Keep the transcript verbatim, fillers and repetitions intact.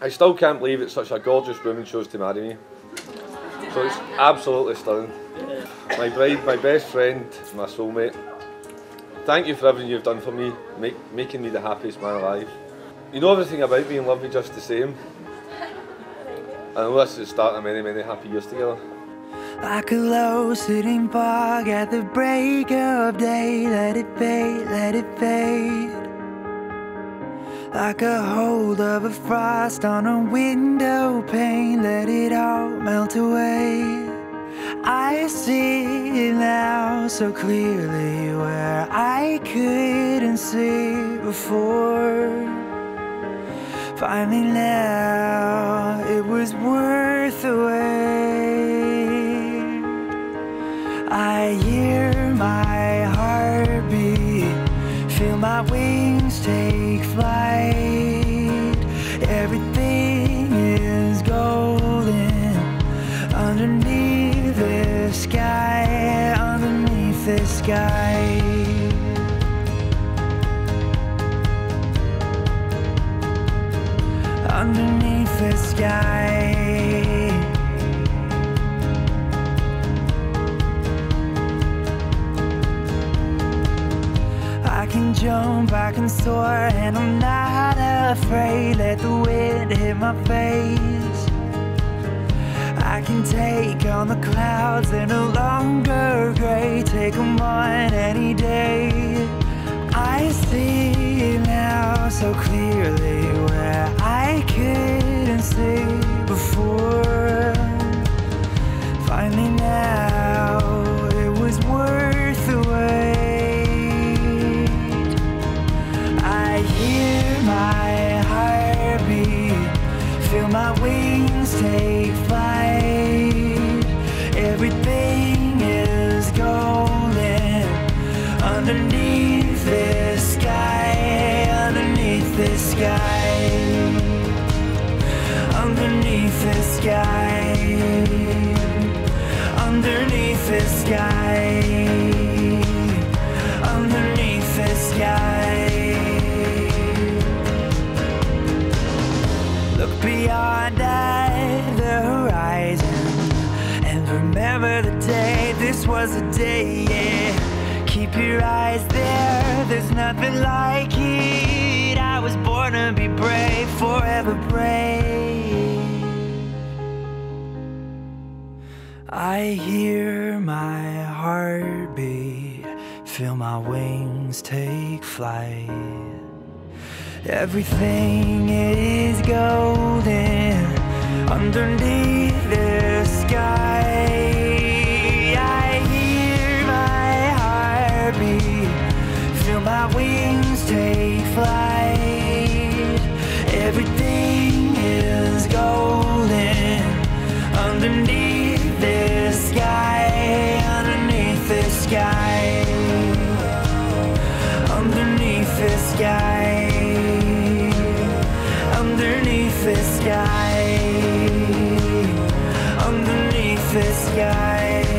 I still can't believe it's such a gorgeous woman chose to marry me. So it's absolutely stunning. My bride, my best friend, my soulmate. Thank you for everything you've done for me, make, making me the happiest man alive. You know everything about me and love me just the same. And I know this is the start of many, many happy years together. Like a low sitting fog at the break of day, let it fade, let it fade. Like a hold of a frost on a window pane, let it all melt away. I see it now so clearly where I couldn't see before. Finally now it was worth the wait. I hear my heartbeat, feel my wings take flight. Everything is golden underneath this sky, underneath this sky. Underneath this sky. I can jump, I can soar, and I'm not afraid. Let the wind hit my face. I can take on the clouds, they're no longer gray. Take them on any day. I see it now so clearly where I couldn't see before. Finally now it was worth the wait. Feel my wings take flight. Everything is golden underneath this sky, underneath this sky, underneath this sky, underneath this sky, underneath this sky. Beyond at the horizon, and remember the day. This was a day, yeah. Keep your eyes there. There's nothing like it. I was born to be brave, forever brave. I hear my heartbeat, feel my wings take flight. Everything is golden underneath the sky. I hear my heartbeat, feel my wings take flight. Everything is golden underneath the sky, underneath the sky, underneath the sky. Underneath this sky, underneath this sky.